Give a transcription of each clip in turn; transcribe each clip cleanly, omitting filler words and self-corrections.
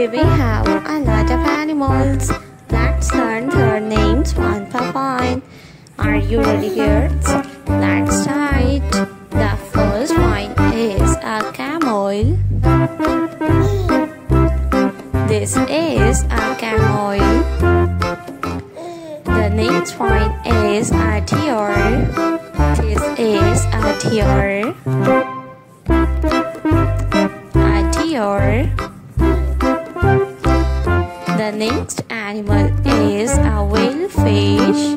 Here we have a lot of animals. Let's learn their names one by one. Are you ready, girls? Let's start. The first one is a camel. This is a camel. The next one is a deer. This is a deer. A deer. The next animal is a whalefish.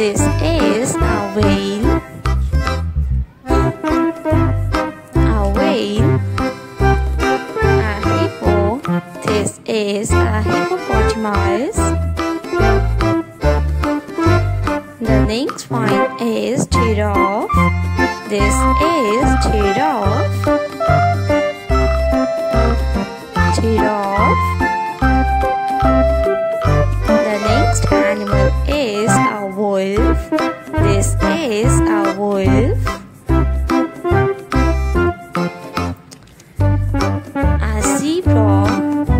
This is a whale. A whale. A hippo. This is a hippopotamus. The next one is giraffe. This is giraffe. Giraffe. Is a wolf. This is a wolf. A zebra.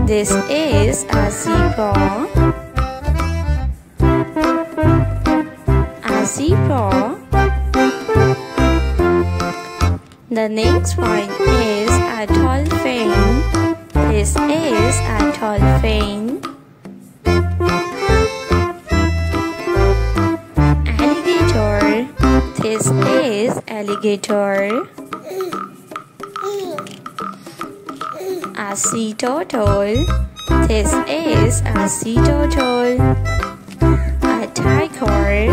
This is a zebra. A zebra. The next one is a dolphin. This is a dolphin. This is alligator. A sea turtle. This is a sea turtle. A tiger.